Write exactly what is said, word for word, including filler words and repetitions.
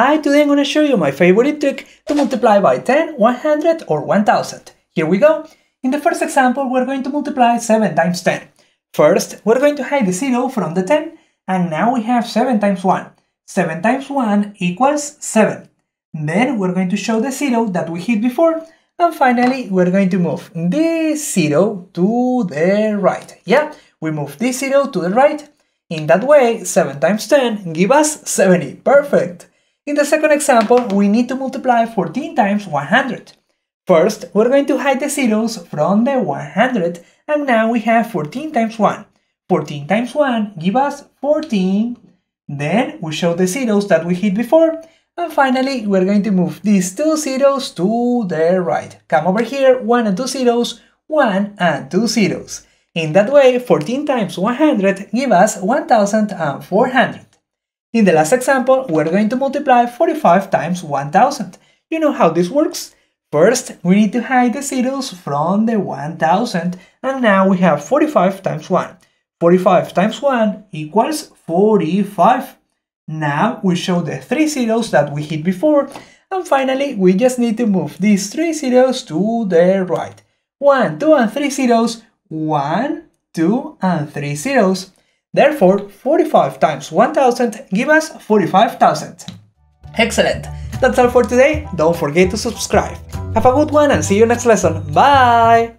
I today I'm going to show you my favorite trick to multiply by ten, one hundred, or one thousand. Here we go. In the first example, we're going to multiply seven times ten. First, we're going to hide the zero from the ten, and now we have seven times one. seven times one equals seven. Then we're going to show the zero that we hid before, and finally, we're going to move this zero to the right. Yeah, we move this zero to the right. In that way, seven times ten give us seventy. Perfect! In the second example, we need to multiply fourteen times one hundred. First, we're going to hide the zeros from the one hundred, and now we have fourteen times one. fourteen times one give us fourteen. Then we show the zeros that we hid before, and finally we're going to move these two zeros to the right. Come over here, one and two zeros, one and two zeros. In that way, fourteen times one hundred give us one thousand four hundred. In the last example, we're going to multiply forty-five times one thousand. You know how this works? First, we need to hide the zeros from the one thousand, and now we have forty-five times one. forty-five times one equals forty-five. Now we show the three zeros that we hid before, and finally we just need to move these three zeros to the right. one, two, and three zeros, one, two, and three zeros. Therefore, forty-five times one thousand give us forty-five thousand. Excellent! That's all for today. Don't forget to subscribe. Have a good one and see you next lesson. Bye!